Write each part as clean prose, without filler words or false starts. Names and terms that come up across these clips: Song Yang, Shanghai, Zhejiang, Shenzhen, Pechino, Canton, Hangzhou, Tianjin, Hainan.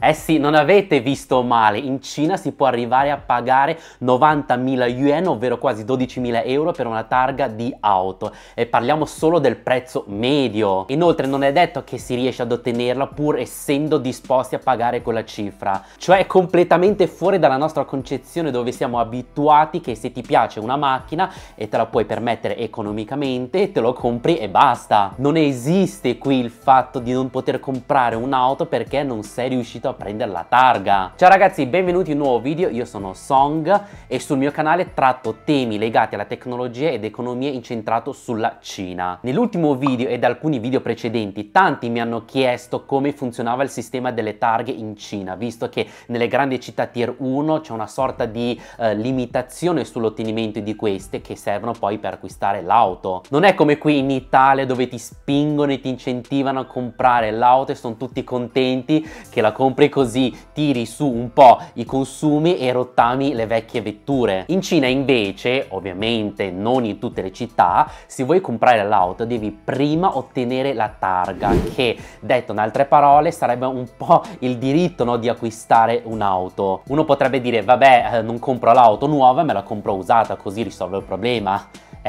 Eh sì, non avete visto male, in Cina si può arrivare a pagare 90.000 yuan, ovvero quasi 12.000 euro per una targa di auto, e parliamo solo del prezzo medio. Inoltre non è detto che si riesce ad ottenerla pur essendo disposti a pagare quella cifra, cioè è completamente fuori dalla nostra concezione dove siamo abituati che se ti piace una macchina e te la puoi permettere economicamente te lo compri e basta. Non esiste qui il fatto di non poter comprare un'auto perché non sei riuscito a prendere la targa. Ciao ragazzi, benvenuti in un nuovo video, io sono Song e sul mio canale tratto temi legati alla tecnologia ed economia incentrato sulla Cina. Nell'ultimo video ed alcuni video precedenti tanti mi hanno chiesto come funzionava il sistema delle targhe in Cina, visto che nelle grandi città tier 1 c'è una sorta di limitazione sull'ottenimento di queste che servono poi per acquistare l'auto. Non è come qui in Italia dove ti spingono e ti incentivano a comprare l'auto e sono tutti contenti che la compri, così tiri su un po' i consumi e rottami le vecchie vetture. In Cina invece, ovviamente non in tutte le città, se vuoi comprare l'auto devi prima ottenere la targa, che detto in altre parole sarebbe un po' il diritto, no, di acquistare un'auto. Uno potrebbe dire vabbè, non compro l'auto nuova, me la compro usata così risolvo il problema.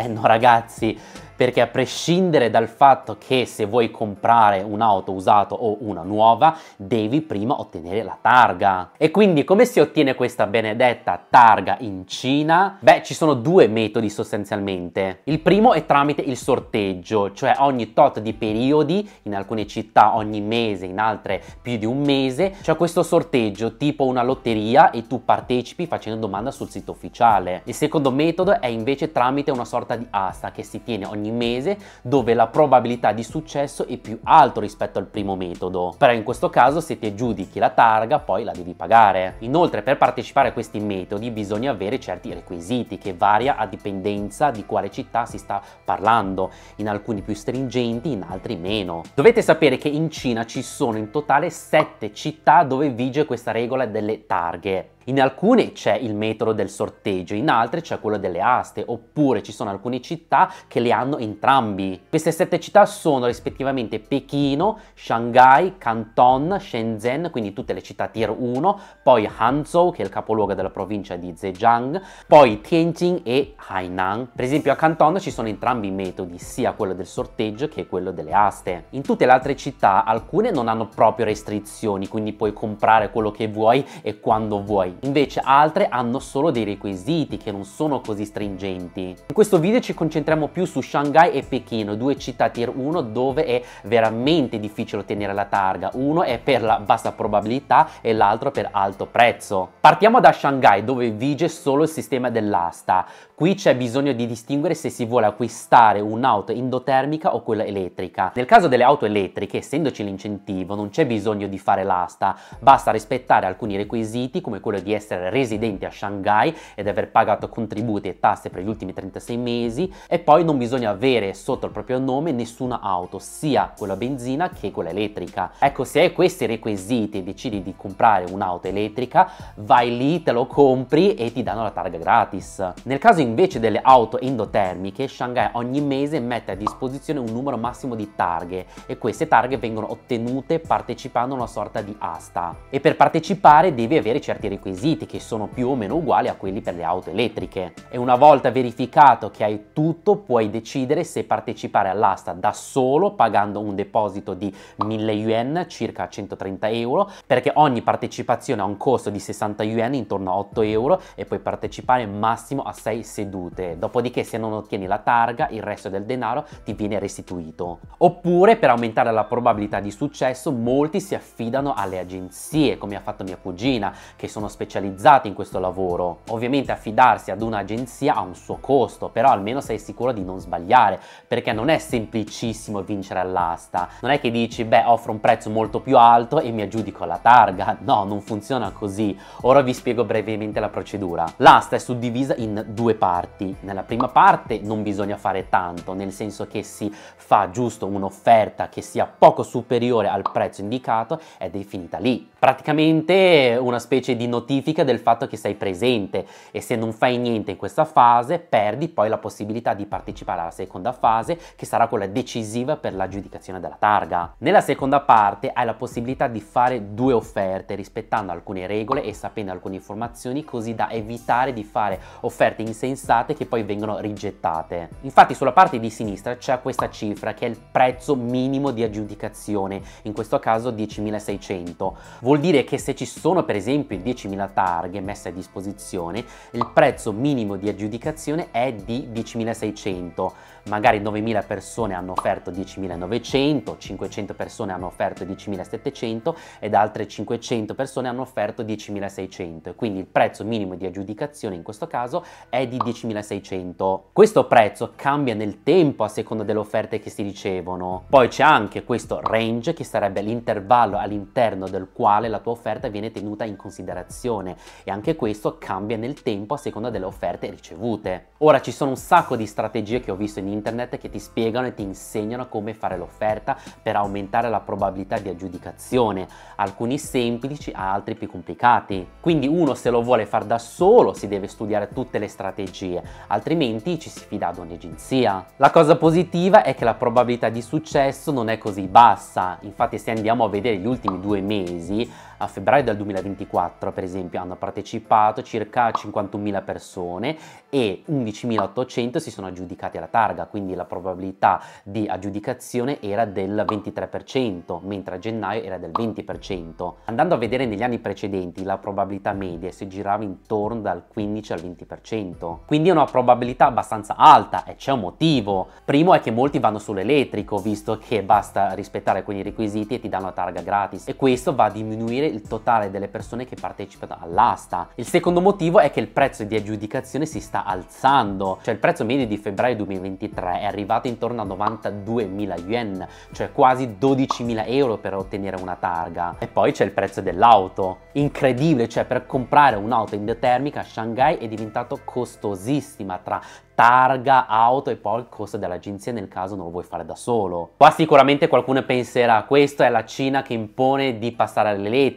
No ragazzi, perché a prescindere dal fatto che se vuoi comprare un'auto usata o una nuova devi prima ottenere la targa. E quindi come si ottiene questa benedetta targa in Cina? Beh, ci sono due metodi sostanzialmente. Il primo è tramite il sorteggio, cioè ogni tot di periodi, in alcune città ogni mese, in altre più di un mese, c'è questo sorteggio tipo una lotteria e tu partecipi facendo domanda sul sito ufficiale. Il secondo metodo è invece tramite una sorta di asta che si tiene ogni mese, dove la probabilità di successo è più alto rispetto al primo metodo, però in questo caso se ti aggiudichi la targa poi la devi pagare. Inoltre per partecipare a questi metodi bisogna avere certi requisiti che varia a dipendenza di quale città si sta parlando, in alcuni più stringenti, in altri meno. Dovete sapere che in Cina ci sono in totale 7 città dove vige questa regola delle targhe. In alcune c'è il metodo del sorteggio, in altre c'è quello delle aste, oppure ci sono alcune città che le hanno entrambi. Queste 7 città sono rispettivamente Pechino, Shanghai, Canton, Shenzhen, quindi tutte le città tier 1, poi Hangzhou che è il capoluogo della provincia di Zhejiang, poi Tianjin e Hainan. Per esempio a Canton ci sono entrambi i metodi, sia quello del sorteggio che quello delle aste. In tutte le altre città alcune non hanno proprio restrizioni, quindi puoi comprare quello che vuoi e quando vuoi. Invece altre hanno solo dei requisiti che non sono così stringenti. In questo video ci concentriamo più su Shanghai e Pechino, due città tier 1 dove è veramente difficile ottenere la targa. Uno è per la bassa probabilità e l'altro per alto prezzo. Partiamo da Shanghai dove vige solo il sistema dell'asta. Qui c'è bisogno di distinguere se si vuole acquistare un'auto endotermica o quella elettrica. Nel caso delle auto elettriche, essendoci l'incentivo, non c'è bisogno di fare l'asta, basta rispettare alcuni requisiti come quello di essere residenti a Shanghai ed aver pagato contributi e tasse per gli ultimi 36 mesi, e poi non bisogna avere sotto il proprio nome nessuna auto, sia quella a benzina che quella elettrica. Ecco, se hai questi requisiti e decidi di comprare un'auto elettrica, vai lì, te lo compri e ti danno la targa gratis. Nel caso invece delle auto endotermiche, Shanghai ogni mese mette a disposizione un numero massimo di targhe e queste targhe vengono ottenute partecipando a una sorta di asta, e per partecipare devi avere certi requisiti che sono più o meno uguali a quelli per le auto elettriche, e una volta verificato che hai tutto puoi decidere se partecipare all'asta da solo pagando un deposito di 1000 yuan, circa 130 euro, perché ogni partecipazione ha un costo di 60 yuan, intorno a 8 euro, e puoi partecipare massimo a 6 sedute, dopodiché se non ottieni la targa il resto del denaro ti viene restituito. Oppure per aumentare la probabilità di successo molti si affidano alle agenzie, come ha fatto mia cugina, che sono specializzati in questo lavoro. Ovviamente affidarsi ad un'agenzia ha un suo costo, però almeno sei sicuro di non sbagliare, perché non è semplicissimo vincere all'asta. Non è che dici beh, offro un prezzo molto più alto e mi aggiudico la targa. No, non funziona così. Ora vi spiego brevemente la procedura. L'asta è suddivisa in due parti. Nella prima parte non bisogna fare tanto, nel senso che si fa giusto un'offerta che sia poco superiore al prezzo indicato ed è finita lì. Praticamente una specie di notifica del fatto che sei presente, e se non fai niente in questa fase perdi poi la possibilità di partecipare alla seconda fase, che sarà quella decisiva per l'aggiudicazione della targa. Nella seconda parte hai la possibilità di fare due offerte rispettando alcune regole e sapendo alcune informazioni, così da evitare di fare offerte insensate che poi vengono rigettate. Infatti sulla parte di sinistra c'è questa cifra che è il prezzo minimo di aggiudicazione, in questo caso 10.600. Vuol dire che se ci sono per esempio 10.000 targhe messe a disposizione, il prezzo minimo di aggiudicazione è di 10.600, magari 9.000 persone hanno offerto 10.900, 500 persone hanno offerto 10.700 ed altre 500 persone hanno offerto 10.600, e quindi il prezzo minimo di aggiudicazione in questo caso è di 10.600. Questo prezzo cambia nel tempo a seconda delle offerte che si ricevono. Poi c'è anche questo range, che sarebbe l'intervallo all'interno del quale la tua offerta viene tenuta in considerazione, e anche questo cambia nel tempo a seconda delle offerte ricevute. Ora ci sono un sacco di strategie che ho visto in internet che ti spiegano e ti insegnano come fare l'offerta per aumentare la probabilità di aggiudicazione, alcuni semplici, altri più complicati. Quindi uno, se lo vuole far da solo, si deve studiare tutte le strategie, altrimenti ci si fida ad un'agenzia. La cosa positiva è che la probabilità di successo non è così bassa. Infatti se andiamo a vedere gli ultimi 2 mesi, a febbraio del 2024 per esempio hanno partecipato circa 51.000 persone e 11.800 si sono aggiudicati alla targa, quindi la probabilità di aggiudicazione era del 23%, mentre a gennaio era del 20%. Andando a vedere negli anni precedenti, la probabilità media si girava intorno dal 15 al 20%, quindi è una probabilità abbastanza alta, e c'è un motivo. Primo è che molti vanno sull'elettrico, visto che basta rispettare quei requisiti e ti danno la targa gratis, e questo va a diminuire il totale delle persone che partecipano all'asta. Il secondo motivo è che il prezzo di aggiudicazione si sta alzando, cioè il prezzo medio di febbraio 2023 è arrivato intorno a 92.000 yuan, cioè quasi 12.000 euro per ottenere una targa. E poi c'è il prezzo dell'auto, incredibile, cioè per comprare un'auto endotermica a Shanghai è diventato costosissima, tra targa, auto e poi il costo dell'agenzia nel caso non lo vuoi fare da solo. Qua sicuramente qualcuno penserà: questa è la Cina che impone di passare all'elettrico.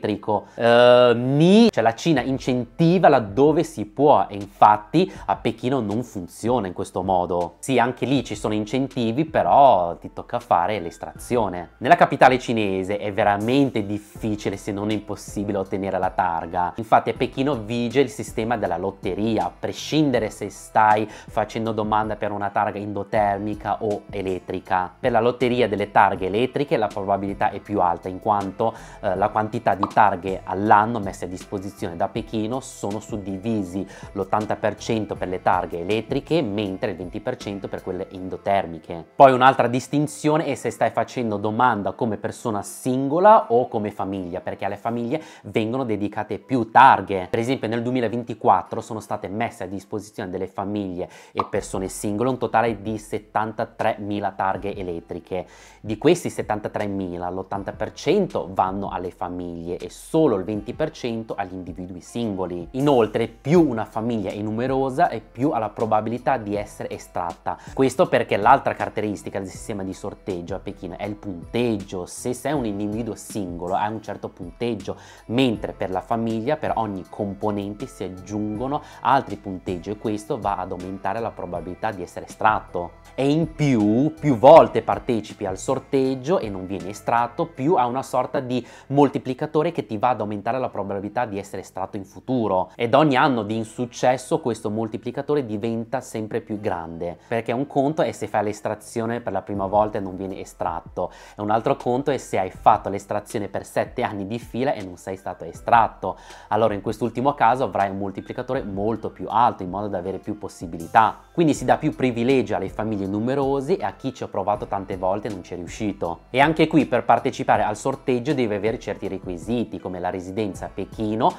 Cioè la Cina incentiva laddove si può, e infatti a Pechino non funziona in questo modo. Sì, anche lì ci sono incentivi, però ti tocca fare l'estrazione. Nella capitale cinese è veramente difficile, se non impossibile, ottenere la targa. Infatti a Pechino vige il sistema della lotteria, a prescindere se stai facendo domanda per una targa endotermica o elettrica. Per la lotteria delle targhe elettriche la probabilità è più alta, in quanto la quantità di targhe all'anno messe a disposizione da Pechino sono suddivisi: l'80% per le targhe elettriche, mentre il 20% per quelle endotermiche. Poi un'altra distinzione è se stai facendo domanda come persona singola o come famiglia, perché alle famiglie vengono dedicate più targhe. Per esempio nel 2024 sono state messe a disposizione delle famiglie e persone singole un totale di 73.000 targhe elettriche. Di questi 73.000 l'80% vanno alle famiglie e solo il 20% agli individui singoli. Inoltre più una famiglia è numerosa e più ha la probabilità di essere estratta. Questo perché l'altra caratteristica del sistema di sorteggio a Pechino è il punteggio. Se sei un individuo singolo hai un certo punteggio, mentre per la famiglia per ogni componente si aggiungono altri punteggi, e questo va ad aumentare la probabilità di essere estratto. E in più, più volte partecipi al sorteggio e non vieni estratto, più ha una sorta di moltiplicatore che ti va ad aumentare la probabilità di essere estratto in futuro, ed ogni anno di insuccesso questo moltiplicatore diventa sempre più grande, perché un conto è se fai l'estrazione per la prima volta e non vieni estratto, e un altro conto è se hai fatto l'estrazione per 7 anni di fila e non sei stato estratto. Allora in quest'ultimo caso avrai un moltiplicatore molto più alto, in modo da avere più possibilità. Quindi si dà più privilegio alle famiglie numerose e a chi ci ha provato tante volte e non ci è riuscito. E anche qui per partecipare al sorteggio devi avere certi requisiti, come la residenza a Pechino,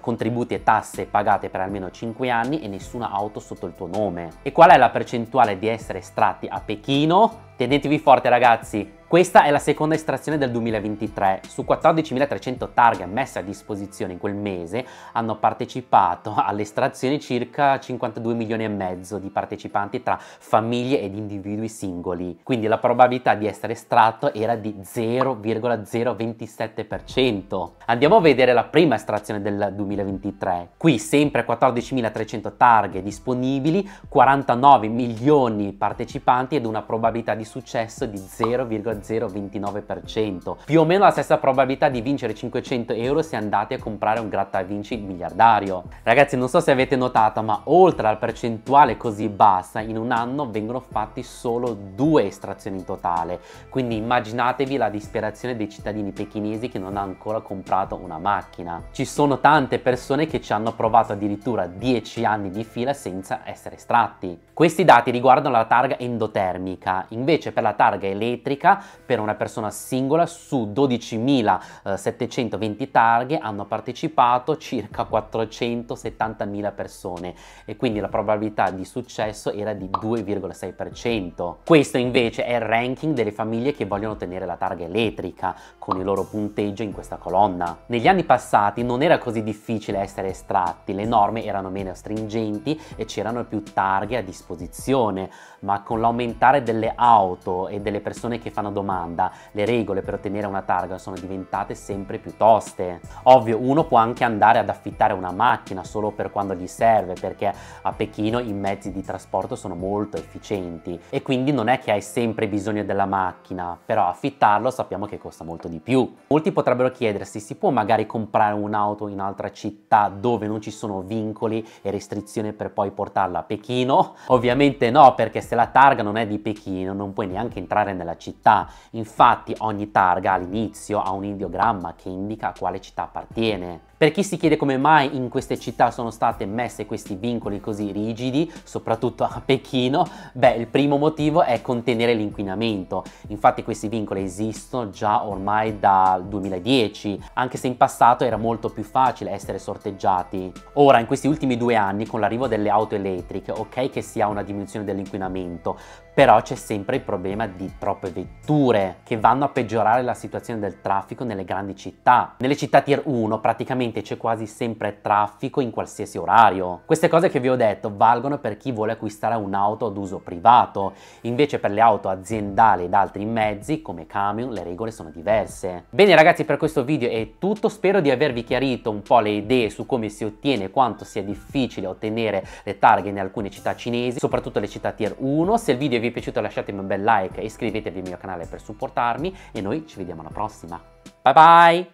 contributi e tasse pagate per almeno 5 anni e nessuna auto sotto il tuo nome. E qual è la percentuale di essere estratti a Pechino? Tenetevi forte ragazzi, questa è la seconda estrazione del 2023. Su 14.300 targhe messe a disposizione in quel mese hanno partecipato all'estrazione circa 52 milioni e mezzo di partecipanti tra famiglie ed individui singoli, quindi la probabilità di essere estratto era di 0,027%. Andiamo a vedere la prima estrazione del 2023. Qui sempre 14.300 targhe disponibili, 49 milioni partecipanti ed una probabilità di successo di 0,029%, più o meno la stessa probabilità di vincere 500 euro se andate a comprare un grattavinci miliardario. Ragazzi, non so se avete notato, ma oltre alla percentuale così bassa, in un anno vengono fatti solo 2 estrazioni in totale, quindi immaginatevi la disperazione dei cittadini pechinesi che non hanno ancora comprato una macchina. Ci sono tante persone che ci hanno provato addirittura 10 anni di fila senza essere estratti. Questi dati riguardano la targa endotermica, invece per la targa elettrica per una persona singola su 12.720 targhe hanno partecipato circa 470.000 persone e quindi la probabilità di successo era di 2,6%. Questo invece è il ranking delle famiglie che vogliono ottenere la targa elettrica con il loro punteggio in questa colonna. Negli anni passati non era così difficile essere estratti, le norme erano meno stringenti e c'erano più targhe a disposizione, ma con l'aumentare delle auto e delle persone che fanno domanda, le regole per ottenere una targa sono diventate sempre più toste. Ovvio, uno può anche andare ad affittare una macchina solo per quando gli serve, perché a Pechino i mezzi di trasporto sono molto efficienti e quindi non è che hai sempre bisogno della macchina, però affittarlo sappiamo che costa molto di più. Molti potrebbero chiedersi, si può magari comprare un'auto in un'altra città dove non ci sono vincoli e restrizioni per poi portarla a Pechino? Ovviamente no, perché se la targa non è di Pechino non puoi neanche entrare nella città. Infatti ogni targa all'inizio ha un ideogramma che indica a quale città appartiene. Per chi si chiede come mai in queste città sono state messe questi vincoli così rigidi, soprattutto a Pechino, beh, il primo motivo è contenere l'inquinamento. Infatti questi vincoli esistono già ormai dal 2010, anche se in passato era molto più facile essere sorteggiati. Ora, in questi ultimi 2 anni, con l'arrivo delle auto elettriche, ok che si ha una diminuzione dell'inquinamento, però c'è sempre il problema di troppe vetture che vanno a peggiorare la situazione del traffico nelle grandi città. Nelle città tier 1 praticamente c'è quasi sempre traffico in qualsiasi orario. Queste cose che vi ho detto valgono per chi vuole acquistare un'auto ad uso privato, invece per le auto aziendali ed altri mezzi come camion le regole sono diverse. Bene ragazzi, per questo video è tutto, spero di avervi chiarito un po' le idee su come si ottiene e quanto sia difficile ottenere le targhe in alcune città cinesi, soprattutto le città tier 1. Se il video vi è piaciuto lasciatemi un bel like e iscrivetevi al mio canale per supportarmi e noi ci vediamo alla prossima. Bye bye!